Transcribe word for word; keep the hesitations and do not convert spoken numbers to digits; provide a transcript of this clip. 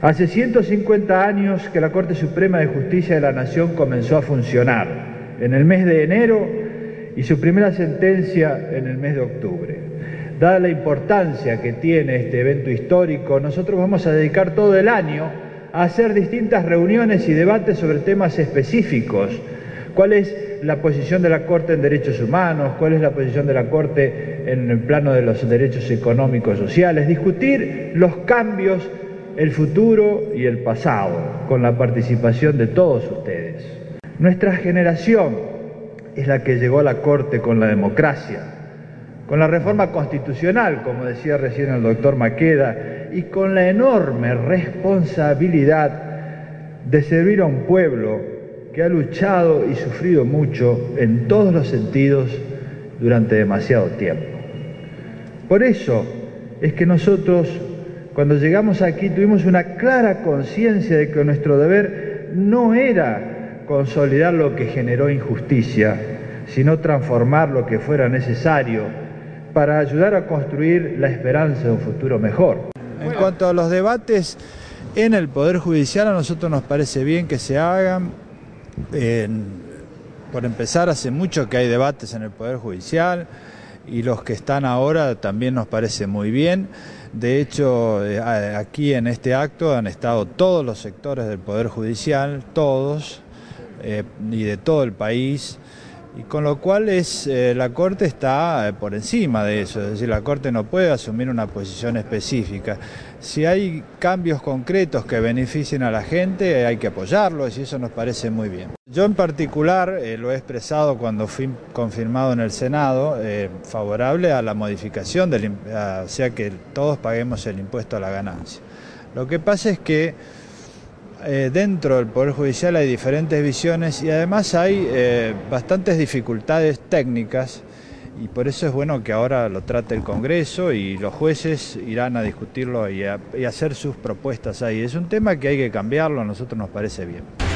Hace ciento cincuenta años que la Corte Suprema de Justicia de la Nación comenzó a funcionar, en el mes de enero, y su primera sentencia en el mes de octubre. Dada la importancia que tiene este evento histórico, nosotros vamos a dedicar todo el año a hacer distintas reuniones y debates sobre temas específicos. ¿Cuál es la posición de la Corte en derechos humanos? ¿Cuál es la posición de la Corte en el plano de los derechos económicos sociales? Discutir los cambios, el futuro y el pasado, con la participación de todos ustedes. Nuestra generación es la que llegó a la Corte con la democracia, con la reforma constitucional, como decía recién el doctor Maqueda, y con la enorme responsabilidad de servir a un pueblo que ha luchado y sufrido mucho en todos los sentidos durante demasiado tiempo. Por eso es que nosotros, cuando llegamos aquí, tuvimos una clara conciencia de que nuestro deber no era consolidar lo que generó injusticia, sino transformar lo que fuera necesario para ayudar a construir la esperanza de un futuro mejor. En cuanto a los debates en el Poder Judicial, a nosotros nos parece bien que se hagan. Eh, por empezar, hace mucho que hay debates en el Poder Judicial y los que están ahora también nos parece muy bien. De hecho, eh, aquí en este acto han estado todos los sectores del Poder Judicial, todos, eh, y de todo el país, y con lo cual es, eh, la Corte está eh, por encima de eso, es decir, la Corte no puede asumir una posición específica. Si hay cambios concretos que beneficien a la gente, hay que apoyarlos y eso nos parece muy bien. Yo en particular, eh, lo he expresado cuando fui confirmado en el Senado, eh, favorable a la modificación, del, a, o sea que todos paguemos el impuesto a la ganancia. Lo que pasa es que eh, dentro del Poder Judicial hay diferentes visiones y además hay eh, bastantes dificultades técnicas. Y por eso es bueno que ahora lo trate el Congreso y los jueces irán a discutirlo y a, y a hacer sus propuestas ahí. Es un tema que hay que cambiarlo, a nosotros nos parece bien.